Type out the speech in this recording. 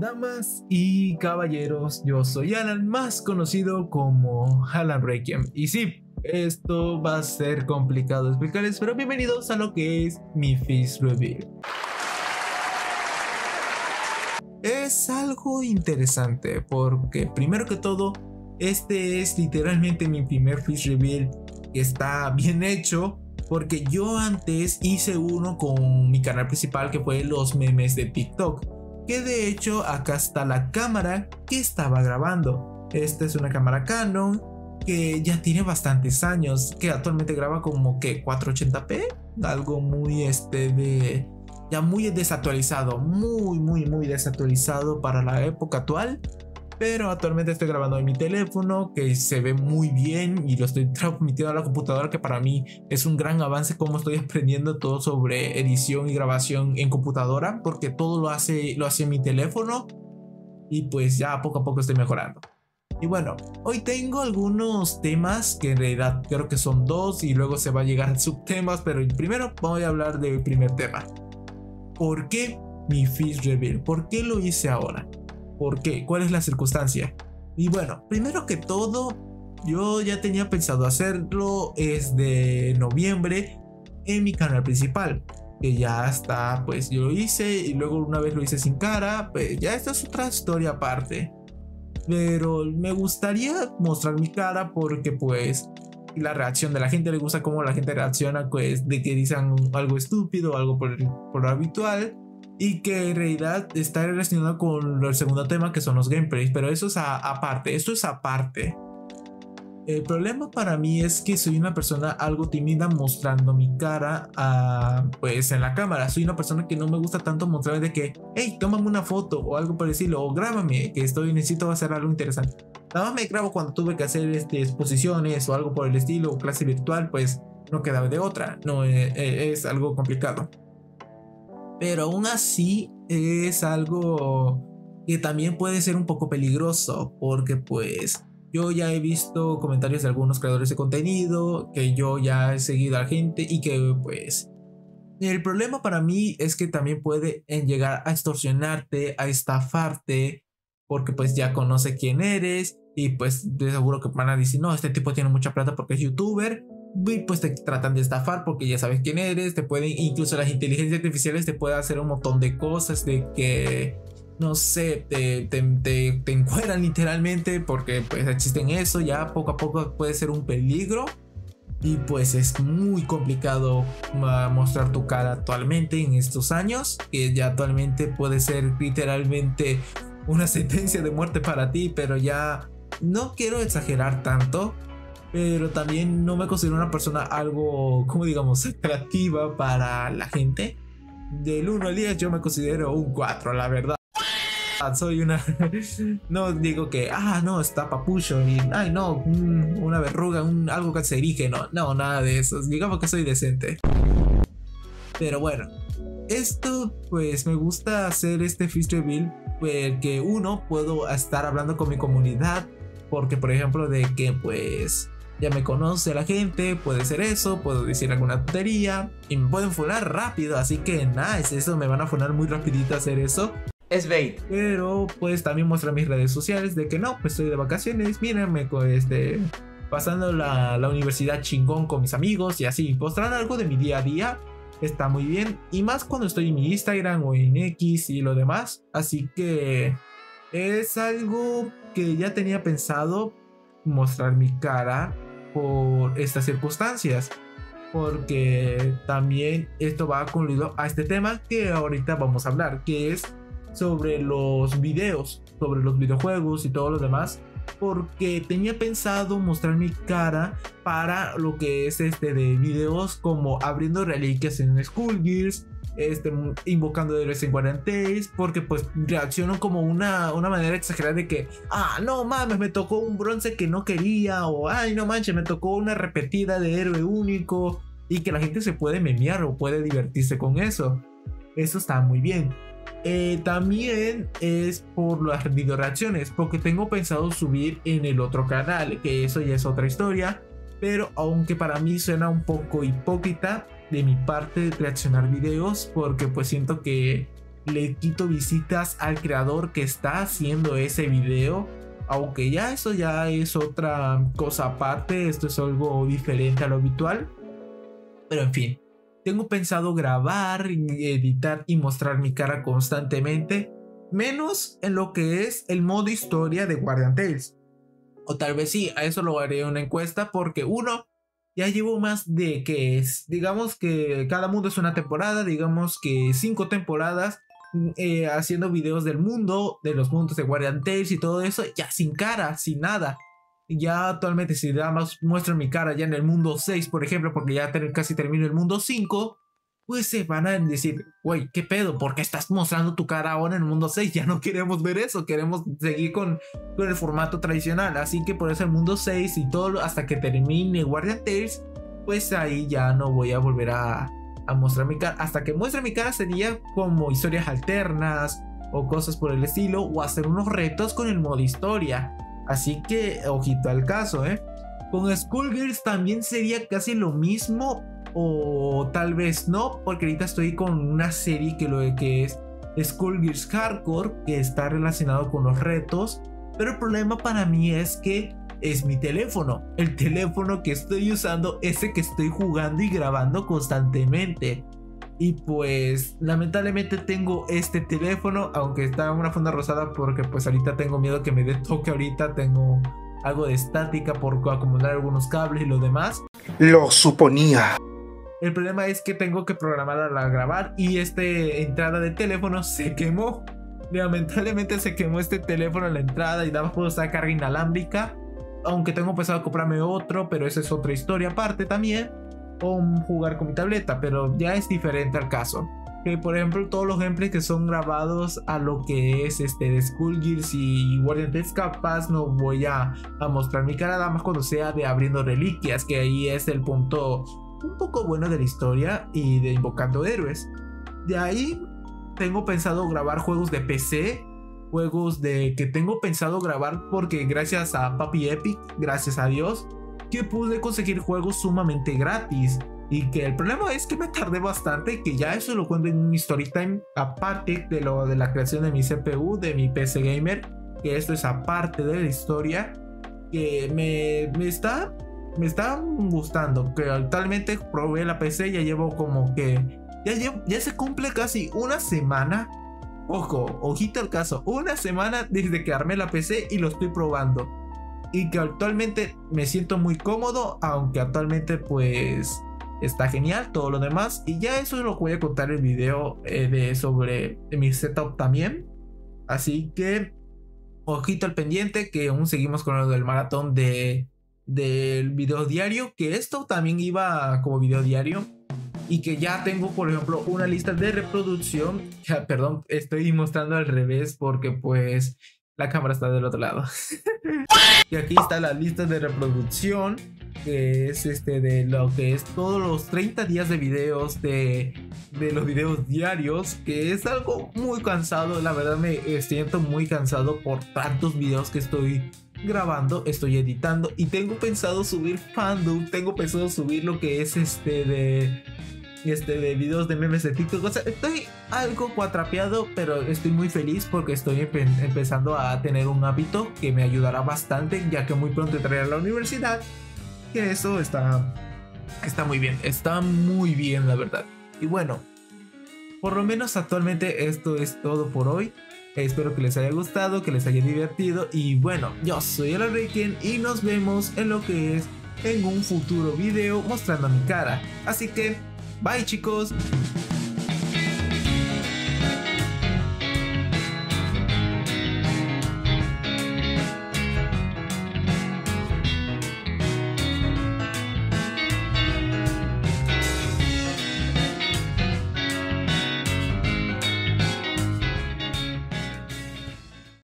Damas y caballeros, yo soy Alan, más conocido como Alan Requiem. Y sí, esto va a ser complicado de explicarles, pero bienvenidos a lo que es mi Fist Reveal. Es algo interesante porque, primero que todo, este es literalmente mi primer Fist Reveal que está bien hecho. Porque yo antes hice uno con mi canal principal que fue los memes de TikTok. Que de hecho acá está la cámara que estaba grabando. Esta es una cámara Canon que ya tiene bastantes años, que actualmente graba como que 480p, algo muy ya muy desactualizado, muy desactualizado para la época actual. Pero actualmente estoy grabando en mi teléfono, que se ve muy bien, y lo estoy transmitiendo a la computadora, que para mí es un gran avance como estoy aprendiendo todo sobre edición y grabación en computadora, porque todo lo hace en mi teléfono, y pues ya poco a poco estoy mejorando. Y bueno, hoy tengo algunos temas que en realidad creo que son dos, y luego se va a llegar a subtemas, pero primero voy a hablar del primer tema. ¿Por qué mi Fist Reveal? ¿Por qué lo hice ahora? ¿Por qué? ¿Cuál es la circunstancia? Y bueno, primero que todo, yo ya tenía pensado hacerlo desde noviembre en mi canal principal, que ya está, pues yo lo hice, y luego una vez lo hice sin cara, pues ya esta es otra historia aparte. Pero me gustaría mostrar mi cara porque pues la reacción de la gente, le gusta cómo la gente reacciona, pues de que dicen algo estúpido, algo por lo habitual. Y que en realidad está relacionado con el segundo tema, que son los gameplays. Pero eso es aparte. Esto es aparte. El problema para mí es que soy una persona algo tímida mostrando mi cara pues en la cámara. Soy una persona que no me gusta tanto mostrar de que, hey, tómame una foto o algo por el estilo, o grábame, que necesito hacer algo interesante. Nada más me grabo cuando tuve que hacer exposiciones o algo por el estilo, o clase virtual, pues no quedaba de otra. No, es algo complicado. Pero aún así es algo que también puede ser un poco peligroso, porque pues yo ya he visto comentarios de algunos creadores de contenido, que yo ya he seguido a la gente, y que pues el problema para mí es que también puede llegar a extorsionarte, a estafarte, porque pues ya conoce quién eres y pues de seguro que van a decir, no, este tipo tiene mucha plata porque es youtuber. Y pues te tratan de estafar porque ya sabes quién eres, te pueden, incluso las inteligencias artificiales te pueden hacer un montón de cosas, de que, no sé, te encueran literalmente, porque pues existen eso, ya poco a poco puede ser un peligro. Y pues es muy complicado mostrar tu cara actualmente en estos años, que ya actualmente puede ser literalmente una sentencia de muerte para ti. Pero ya no quiero exagerar tanto, pero también no me considero una persona algo, como digamos, atractiva para la gente. Del 1 al 10 yo me considero un 4, la verdad. Soy una... no digo que, ah, no, está papucho, y, ay, no, una verruga, algo cancerígeno. No, nada de eso. Digamos que soy decente. Pero bueno, esto pues me gusta hacer este Fist Reveal, porque uno, puedo estar hablando con mi comunidad, porque por ejemplo de que pues ya me conoce la gente, puede ser eso, puedo decir alguna tontería y me pueden funar rápido, así que nada, es eso, me van a funar muy rapidito hacer eso. Es bait. Pero pues también muestra mis redes sociales de que no, pues estoy de vacaciones, mírenme con pasando la universidad chingón con mis amigos y así, mostrar algo de mi día a día está muy bien, y más cuando estoy en mi Instagram o en X y lo demás, así que es algo que ya tenía pensado mostrar mi cara por estas circunstancias, porque también esto va incluido a este tema que ahorita vamos a hablar, que es sobre los videos, sobre los videojuegos y todo lo demás, porque tenía pensado mostrar mi cara para lo que es de videos como abriendo reliquias en School Gears, invocando de los en Guardian Tales, porque pues reaccionan como una manera exagerada de que, ah, no mames, me tocó un bronce que no quería, o ay, no manches, me tocó una repetida de héroe único, y que la gente se puede memear o puede divertirse con eso. Eso está muy bien. También es por las video reacciones, porque tengo pensado subir en el otro canal, que eso ya es otra historia, pero aunque para mí suena un poco hipócrita de mi parte reaccionar videos, porque pues siento que le quito visitas al creador que está haciendo ese video. Aunque ya eso ya es otra cosa aparte, esto es algo diferente a lo habitual. Pero en fin, tengo pensado grabar, editar y mostrar mi cara constantemente, menos en lo que es el modo historia de Guardian Tales. O tal vez sí, a eso lo haré una encuesta, porque uno, ya llevo más de que es, digamos que cada mundo es una temporada, digamos que 5 temporadas haciendo videos del mundo, de los mundos de Guardian Tales y todo eso, ya sin cara, sin nada. Ya actualmente si nada más muestro mi cara ya en el mundo 6, por ejemplo, porque ya casi termino el mundo 5, pues se van a decir, güey, ¿qué pedo? ¿Por qué estás mostrando tu cara ahora en el mundo 6? Ya no queremos ver eso, queremos seguir con el formato tradicional. Así que por eso el mundo 6 y todo hasta que termine Guardian Tales, pues ahí ya no voy a volver a mostrar mi cara. Hasta que muestre mi cara sería como historias alternas o cosas por el estilo, o hacer unos retos con el modo historia. Así que ojito al caso, ¿eh? Con Skullgirls también sería casi lo mismo, o tal vez no, porque ahorita estoy con una serie que es School Gears Hardcore, que está relacionado con los retos. Pero el problema para mí es que es mi teléfono, el teléfono que estoy usando, ese que estoy jugando y grabando constantemente. Y pues lamentablemente tengo este teléfono, aunque está en una funda rosada, porque pues ahorita tengo miedo que me dé toque, ahorita tengo algo de estática por acumular algunos cables y lo demás. Lo suponía. El problema es que tengo que programarla a grabar y esta entrada de teléfono se quemó. Lamentablemente se quemó este teléfono en la entrada y nada más puedo usar carga inalámbrica. Aunque tengo pensado comprarme otro, pero esa es otra historia aparte también. O jugar con mi tableta, pero ya es diferente al caso. Que por ejemplo todos los gameplays que son grabados a lo que es de Skullgirls y Guardian Tales, capaz no voy a mostrar mi cara, nada más cuando sea de abriendo reliquias, que ahí es el punto un poco bueno de la historia, y de invocando héroes. De ahí tengo pensado grabar juegos de PC, juegos de que tengo pensado grabar porque gracias a Papi Epic, gracias a Dios, que pude conseguir juegos sumamente gratis. Y que el problema es que me tardé bastante, que ya eso lo cuento en mi story time, aparte de la creación de mi CPU, de mi PC Gamer, que esto es aparte de la historia, que me está gustando, que actualmente probé la PC, ya llevo como que, ya se cumple casi una semana, ojo, ojito al caso, una semana desde que armé la PC y lo estoy probando. Y que actualmente me siento muy cómodo, aunque actualmente pues está genial todo lo demás. Y ya eso lo voy a contar en el video sobre mi setup también. Así que ojito al pendiente, que aún seguimos con lo del maratón del video diario, que esto también iba como video diario. Y que ya tengo por ejemplo una lista de reproducción, perdón, estoy mostrando al revés porque pues la cámara está del otro lado. Y aquí está la lista de reproducción, que es de lo que es todos los 30 días de videos, de los videos diarios, que es algo muy cansado. La verdad me siento muy cansado por tantos videos que estoy grabando, estoy editando, y tengo pensado subir fandom, tengo pensado subir lo que es de videos de memes de TikTok. O sea, estoy algo cuatrapeado, pero estoy muy feliz porque estoy empezando a tener un hábito que me ayudará bastante, ya que muy pronto entraré a la universidad, que eso está muy bien, está muy bien la verdad. Y bueno, por lo menos actualmente esto es todo por hoy. Espero que les haya gustado, que les haya divertido, y bueno, yo soy Alan Requiem y nos vemos en lo que es en un futuro video mostrando mi cara. Así que bye chicos.